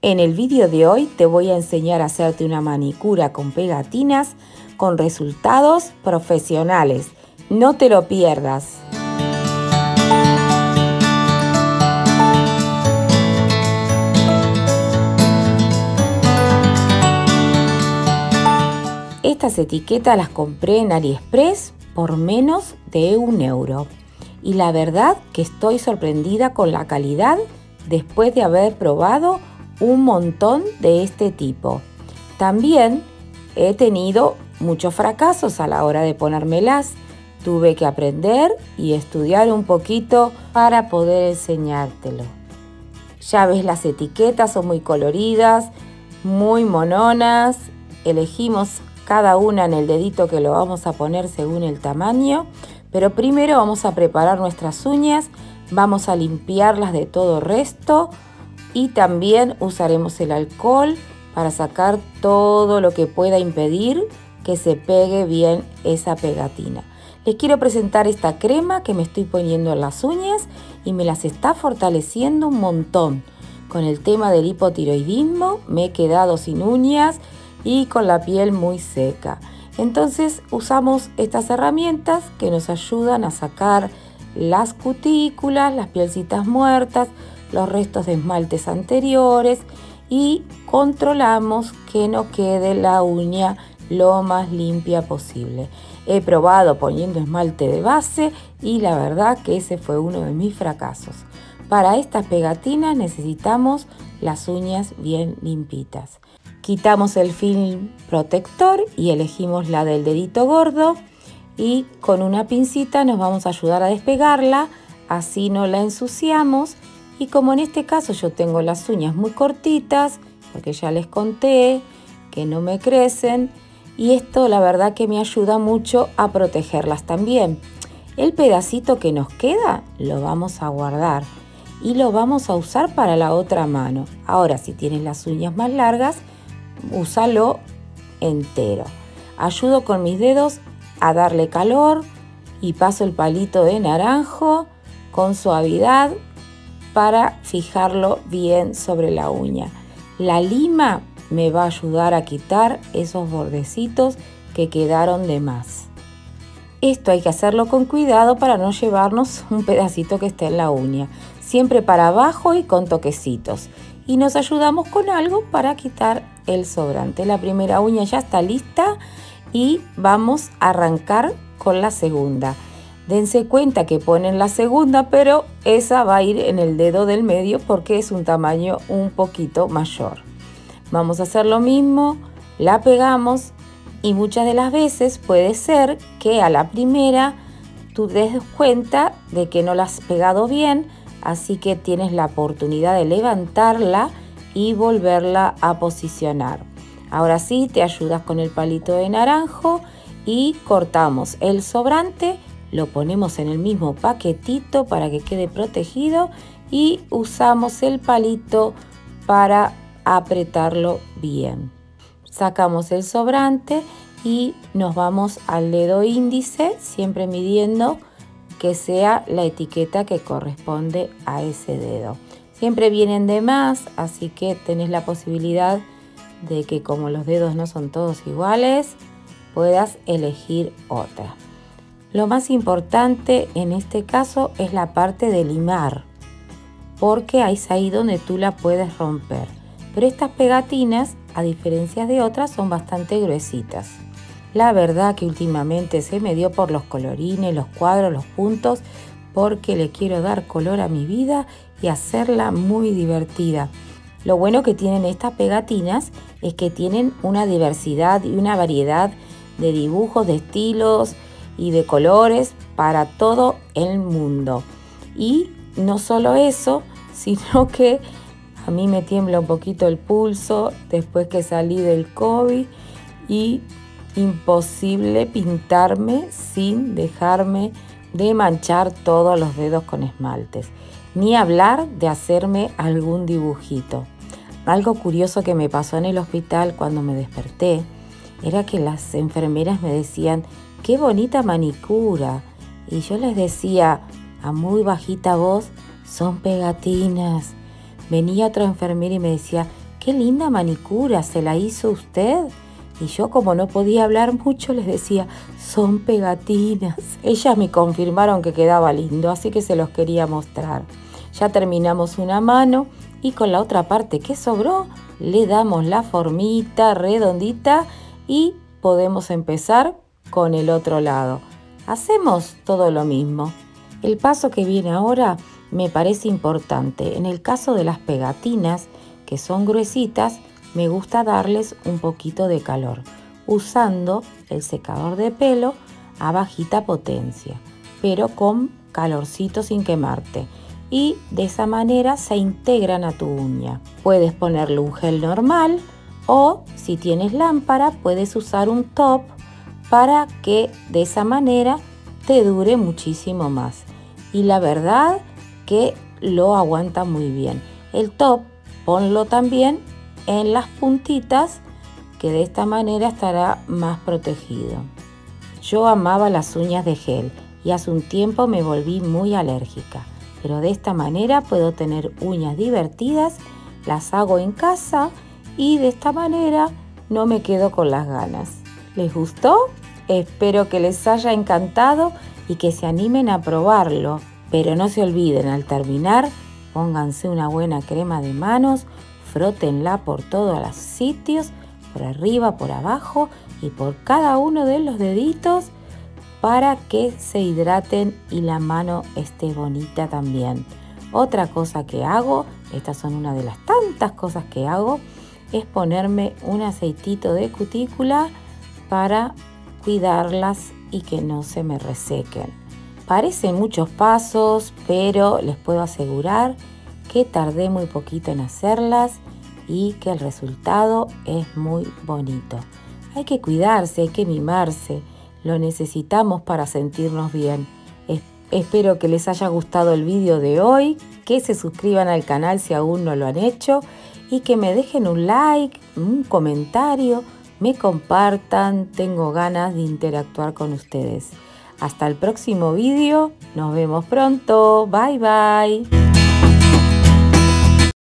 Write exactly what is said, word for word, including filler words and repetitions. En el vídeo de hoy te voy a enseñar a hacerte una manicura con pegatinas con resultados profesionales. No te lo pierdas. Estas etiquetas las compré en AliExpress por menos de un euro. Y la verdad que estoy sorprendida con la calidad después de haber probado un montón de este tipo. También he tenido muchos fracasos a la hora de ponérmelas. Tuve que aprender y estudiar un poquito para poder enseñártelo. Ya ves, las etiquetas son muy coloridas, muy mononas. Elegimos cada una en el dedito que lo vamos a poner según el tamaño. Pero primero vamos a preparar nuestras uñas, vamos a limpiarlas de todo resto. Y también usaremos el alcohol para sacar todo lo que pueda impedir que se pegue bien esa pegatina. Les quiero presentar esta crema que me estoy poniendo en las uñas y me las está fortaleciendo un montón. Con el tema del hipotiroidismo me he quedado sin uñas y con la piel muy seca. Entonces usamos estas herramientas que nos ayudan a sacar las cutículas, las pielcitas muertas, los restos de esmaltes anteriores y controlamos que no quede la uña lo más limpia posible. He probado poniendo esmalte de base y la verdad que ese fue uno de mis fracasos. Para estas pegatinas necesitamos las uñas bien limpitas. Quitamos el film protector y elegimos la del dedito gordo y con una pincita nos vamos a ayudar a despegarla, así no la ensuciamos. Y como en este caso yo tengo las uñas muy cortitas, porque ya les conté que no me crecen, y esto la verdad que me ayuda mucho a protegerlas también. El pedacito que nos queda lo vamos a guardar y lo vamos a usar para la otra mano. Ahora, si tienes las uñas más largas, úsalo entero. Ayudo con mis dedos a darle calor y paso el palito de naranjo con suavidad para fijarlo bien sobre la uña. La lima me va a ayudar a quitar esos bordecitos que quedaron de más. Esto hay que hacerlo con cuidado para no llevarnos un pedacito que esté en la uña. Siempre para abajo y con toquecitos. Y nos ayudamos con algo para quitar el sobrante. La primera uña ya está lista y vamos a arrancar con la segunda. Dense cuenta que ponen la segunda, pero esa va a ir en el dedo del medio porque es un tamaño un poquito mayor. Vamos a hacer lo mismo, la pegamos y muchas de las veces puede ser que a la primera tú te des cuenta de que no la has pegado bien, así que tienes la oportunidad de levantarla y volverla a posicionar. Ahora sí, te ayudas con el palito de naranjo y cortamos el sobrante. Lo ponemos en el mismo paquetito para que quede protegido y usamos el palito para apretarlo bien. Sacamos el sobrante y nos vamos al dedo índice, siempre midiendo que sea la etiqueta que corresponde a ese dedo. Siempre vienen de más, así que tenés la posibilidad de que, como los dedos no son todos iguales, puedas elegir otra. Lo más importante en este caso es la parte de limar, porque es ahí donde tú la puedes romper. Pero estas pegatinas, a diferencia de otras, son bastante gruesitas. La verdad que últimamente se me dio por los colorines, los cuadros, los puntos, porque le quiero dar color a mi vida y hacerla muy divertida. Lo bueno que tienen estas pegatinas es que tienen una diversidad y una variedad de dibujos, de estilos y de colores para todo el mundo. Y no solo eso, sino que a mí me tiembla un poquito el pulso después que salí del COVID y imposible pintarme sin dejarme de manchar todos los dedos con esmaltes, ni hablar de hacerme algún dibujito. Algo curioso que me pasó en el hospital cuando me desperté era que las enfermeras me decían: "Qué bonita manicura", y yo les decía a muy bajita voz: "Son pegatinas". Venía otra enfermera y me decía: qué linda manicura, ¿se la hizo usted? Y yo, como no podía hablar mucho, les decía, son pegatinas. Ellas me confirmaron que quedaba lindo, así que se los quería mostrar. Ya terminamos una mano y con la otra parte que sobró, le damos la formita redondita y podemos empezar con el otro lado. Hacemos todo lo mismo. El paso que viene ahora me parece importante. En el caso de las pegatinas, que son gruesitas, me gusta darles un poquito de calor usando el secador de pelo a bajita potencia, pero con calorcito sin quemarte, y de esa manera se integran a tu uña. Puedes ponerle un gel normal o, si tienes lámpara, puedes usar un top para que de esa manera te dure muchísimo más, y la verdad que lo aguanta muy bien. El top ponlo también en las puntitas, que de esta manera estará más protegido. Yo amaba las uñas de gel y hace un tiempo me volví muy alérgica, pero de esta manera puedo tener uñas divertidas, las hago en casa y de esta manera no me quedo con las ganas. ¿Les gustó? Espero que les haya encantado y que se animen a probarlo, pero no se olviden, al terminar pónganse una buena crema de manos, frótenla por todos los sitios, por arriba, por abajo y por cada uno de los deditos, para que se hidraten y la mano esté bonita también. Otra cosa que hago, estas son una de las tantas cosas que hago, es ponerme un aceitito de cutícula para cuidarlas y que no se me resequen. Parecen muchos pasos, pero les puedo asegurar que tardé muy poquito en hacerlas y que el resultado es muy bonito. Hay que cuidarse, hay que mimarse, lo necesitamos para sentirnos bien. Es- espero que les haya gustado el vídeo de hoy, que se suscriban al canal si aún no lo han hecho y que me dejen un like, un comentario, me compartan, tengo ganas de interactuar con ustedes. Hasta el próximo vídeo, nos vemos pronto, bye bye.